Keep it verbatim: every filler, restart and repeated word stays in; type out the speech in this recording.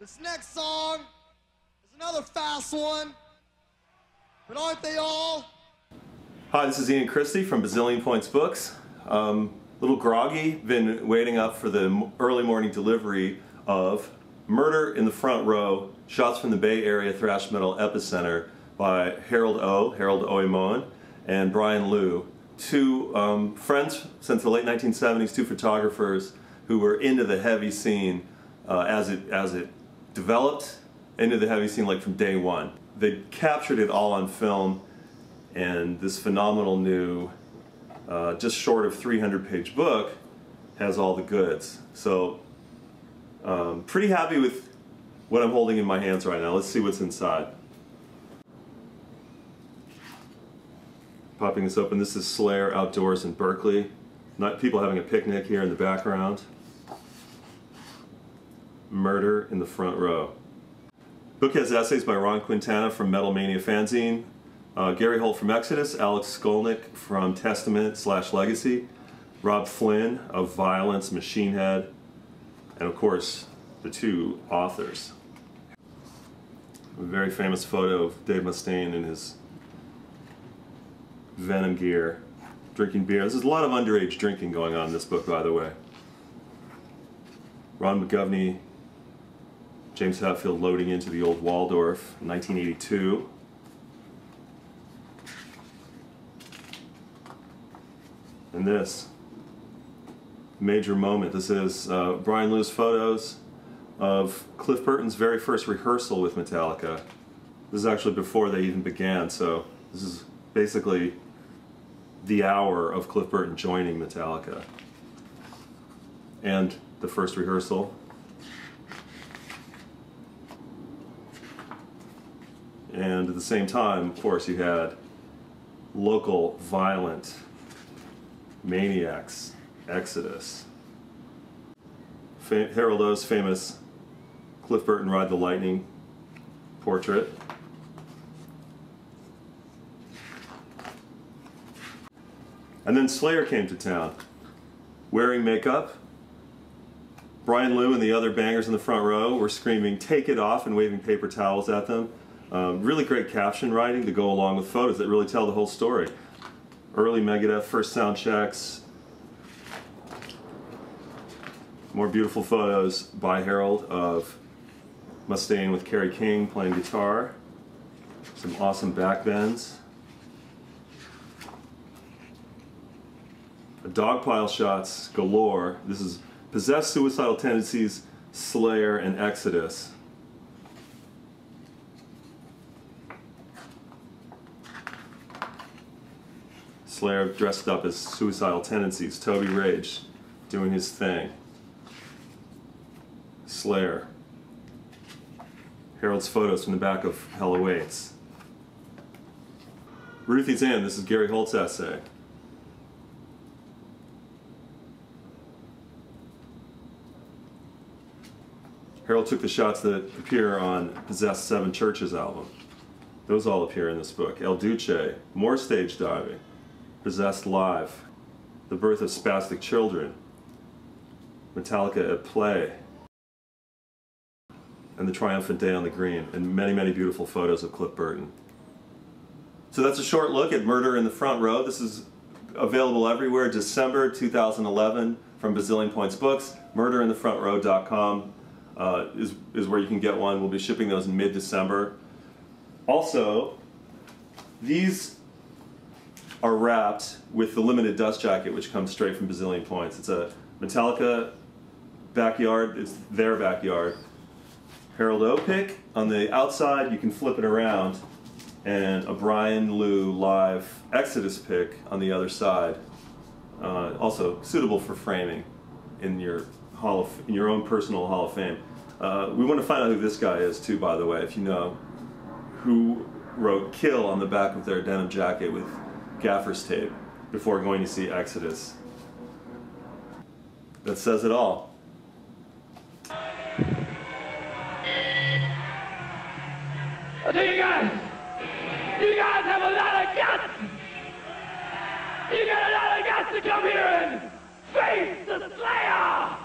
This next song is another fast one, but aren't they all? Hi, this is Ian Christie from Bazillion Points Books. Um, little groggy, been waiting up for the early morning delivery of Murder in the Front Row: Shots from the Bay Area Thrash Metal Epicenter by Harald O. Harald Oimoen and Brian Lew, two um, friends since the late nineteen seventies, two photographers who were into the heavy scene uh, as it as it developed, into the heavy scene like from day one. They captured it all on film, and this phenomenal new, uh, just short of three hundred page book has all the goods. So, um, pretty happy with what I'm holding in my hands right now. Let's see what's inside. Popping this open, this is Slayer outdoors in Berkeley. Not people having a picnic here in the background. Murder in the Front Row. Book has essays by Ron Quintana from Metal Mania Fanzine, uh, Gary Holt from Exodus, Alex Skolnick from Testament slash Legacy, Rob Flynn of Vio-lence, Machine Head, and of course the two authors. A very famous photo of Dave Mustaine in his Venom gear, drinking beer. There's a lot of underage drinking going on in this book, by the way. Ron McGovney, James Hetfield loading into the old Waldorf, nineteen eighty-two. And this, major moment. This is uh, Brian Lew's photos of Cliff Burton's very first rehearsal with Metallica. This is actually before they even began, so this is basically the hour of Cliff Burton joining Metallica. And the first rehearsal. And at the same time, of course, you had local violent maniacs, Exodus. Fa- Harald O's famous Cliff Burton Ride the Lightning portrait. And then Slayer came to town, wearing makeup. Brian Lew and the other bangers in the front row were screaming, "Take it off," and waving paper towels at them. Um, really great caption writing to go along with photos that really tell the whole story. Early Megadeth, first sound checks. More beautiful photos by Harald of Mustaine with Kerry King playing guitar. Some awesome back bends. A dogpile shots galore. This is Possessed, Suicidal Tendencies, Slayer, and Exodus. Slayer dressed up as Suicidal Tendencies, Toby Rage doing his thing. Slayer. Harald's photos from the back of Hell Awaits. Ruthie's Inn, this is Gary Holt's essay. Harald took the shots that appear on Possessed Seven Churches album. Those all appear in this book. El Duce, more stage diving. Possessed Live, the birth of Spastik Children, Metallica at Play, and the triumphant day on the green, and many, many beautiful photos of Cliff Burton. So that's a short look at Murder in the Front Row. This is available everywhere, December two thousand eleven, from Bazillion Points Books. murder in the front row dot com uh, is, is where you can get one. We'll be shipping those in mid-December. Also, these are wrapped with the limited dust jacket, which comes straight from Bazillion Points. It's a Metallica backyard. It's their backyard. Harald O. pick on the outside. You can flip it around, and a Brian Lew live Exodus pick on the other side. Uh, also suitable for framing in your hall of, in your own personal Hall of Fame. Uh, we want to find out who this guy is too, by the way, if you know who wrote "Kill" on the back of their denim jacket with gaffer's tape before going to see Exodus. That says it all. I'll tell you guys, you guys have a lot of guts. You got a lot of guts to come here and face the Slayer.